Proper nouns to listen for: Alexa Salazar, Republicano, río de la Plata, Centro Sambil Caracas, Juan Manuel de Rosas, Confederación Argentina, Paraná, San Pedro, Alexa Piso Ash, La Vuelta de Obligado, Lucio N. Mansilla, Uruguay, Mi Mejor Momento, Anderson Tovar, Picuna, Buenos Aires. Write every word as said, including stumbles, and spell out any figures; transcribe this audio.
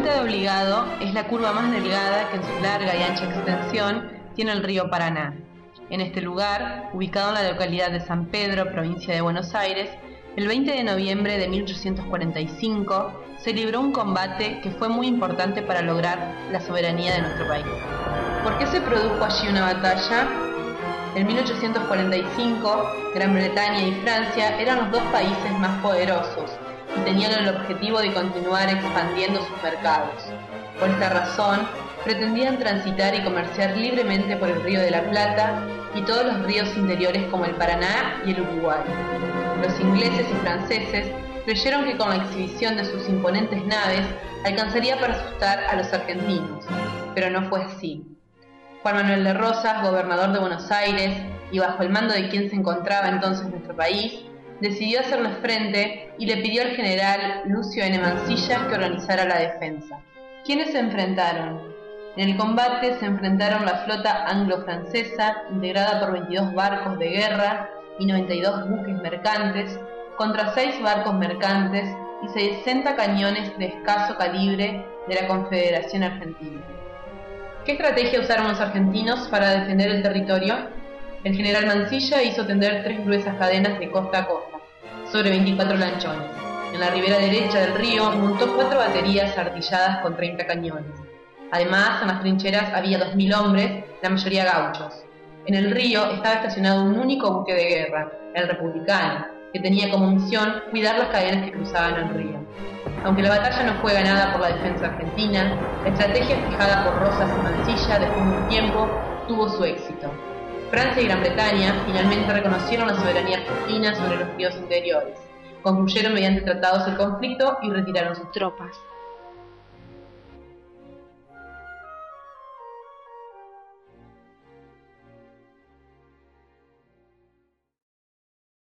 Vuelta de Obligado es la curva más delgada que en su larga y ancha extensión tiene el río Paraná. En este lugar, ubicado en la localidad de San Pedro, provincia de Buenos Aires, el veinte de noviembre de mil ochocientos cuarenta y cinco se libró un combate que fue muy importante para lograr la soberanía de nuestro país. ¿Por qué se produjo allí una batalla? En mil ochocientos cuarenta y cinco, Gran Bretaña y Francia eran los dos países más poderosos y tenían el objetivo de continuar expandiendo sus mercados. Por esta razón, pretendían transitar y comerciar libremente por el río de la Plata y todos los ríos interiores como el Paraná y el Uruguay. Los ingleses y franceses creyeron que con la exhibición de sus imponentes naves alcanzaría para asustar a los argentinos, pero no fue así. Juan Manuel de Rosas, gobernador de Buenos Aires y bajo el mando de quien se encontraba entonces nuestro país, decidió hacerle frente y le pidió al general Lucio N. Mansilla que organizara la defensa. ¿Quiénes se enfrentaron? En el combate se enfrentaron la flota anglo-francesa, integrada por veintidós barcos de guerra y noventa y dos buques mercantes, contra seis barcos mercantes y sesenta cañones de escaso calibre de la Confederación Argentina. ¿Qué estrategia usaron los argentinos para defender el territorio? El general Mansilla hizo tender tres gruesas cadenas de costa a costa, sobre veinticuatro lanchones. En la ribera derecha del río montó cuatro baterías artilladas con treinta cañones. Además, en las trincheras había dos mil hombres, la mayoría gauchos. En el río estaba estacionado un único buque de guerra, el Republicano, que tenía como misión cuidar las cadenas que cruzaban el río. Aunque la batalla no fue ganada por la defensa argentina, la estrategia fijada por Rosas y Mansilla después de un tiempo tuvo su éxito. Francia y Gran Bretaña finalmente reconocieron la soberanía argentina sobre los ríos interiores, concluyeron mediante tratados el conflicto y retiraron sus tropas.